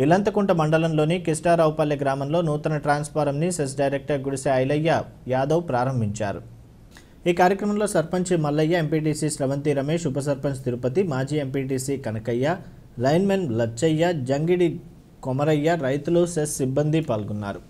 ఇలాలకుంట మండలంలోని కిస్టారావపాలే గ్రామంలో నూతన ట్రాన్స్ఫారమిని సెస్ డైరెక్టర్ గుడిసే ఐలయ్య యాదవ్ ప్రారంభించారు। ఈ కార్యక్రమంలో సర్పంచ్ మలయ్య, ఎంపీటీసీ శ్రవంతి రమేష్, ఉప సర్పంచ్ తిరుపతి, మాజీ ఎంపీటీసీ కనకయ్య, లైన్మెన్ లచ్చయ, జంగీడి, కోమరయ్య, రైతులు, సెస్ సిబ్బంది పాల్గొన్నారు।